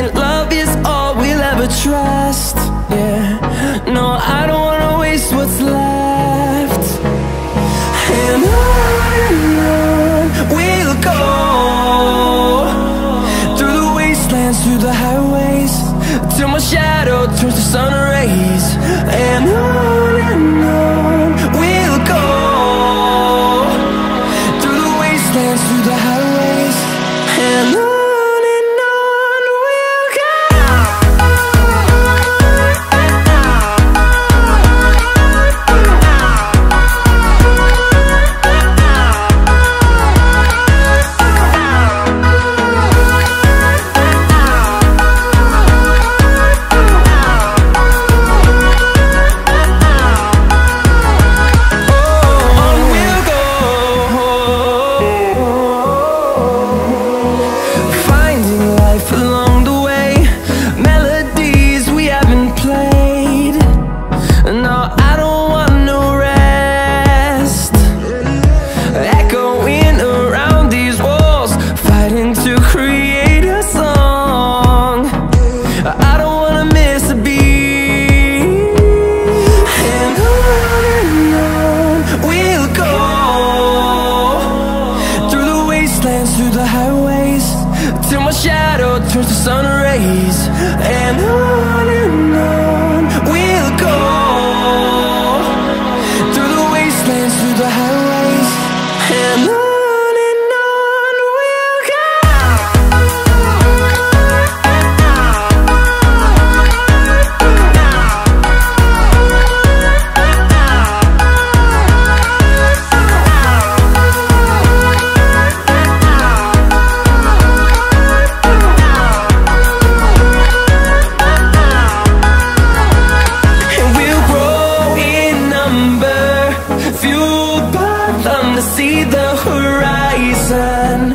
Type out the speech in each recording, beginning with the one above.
and love is all we'll ever trust. Yeah, no, I don't wanna waste what's left. And on we'll go, through the wastelands, through the highways, till my shadow turns to sun rays. And on we'll go, through the wastelands, through the highways, and on. Through the highways, till my shadow turns to sun rays, and on we'll go, through the wastelands, through the highways, and on we'll go. See the horizon,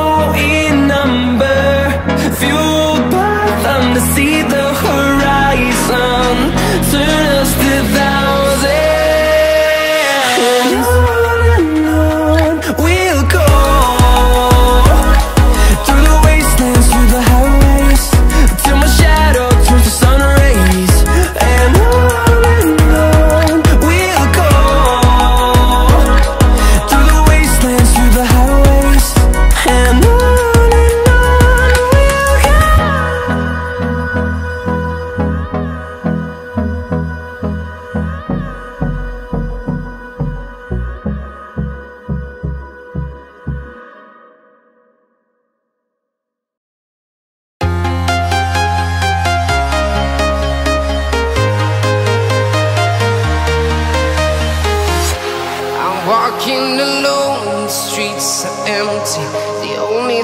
in number, fueled by them. To see the horizon, turn us to thousands, and on we'll go, through the wastelands, through the highways, till my shadow turns to sun rays, and on. Walking alone, the streets are empty. The only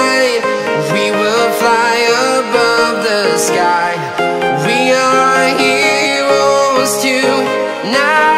We will fly above the sky. We are heroes tonight.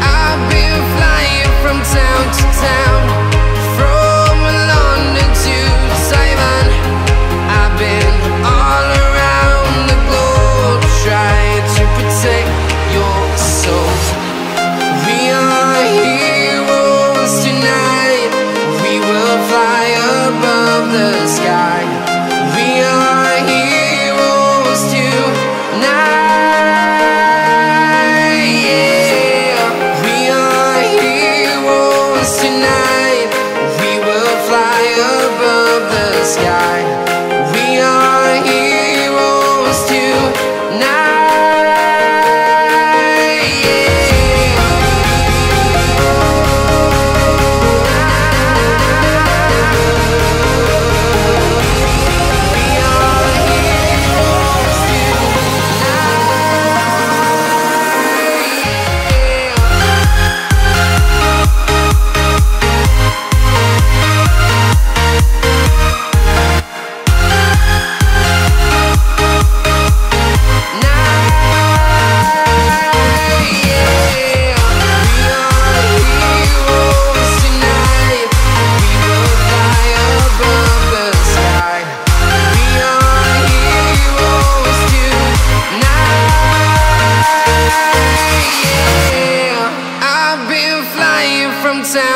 I've been flying from town to town, from London to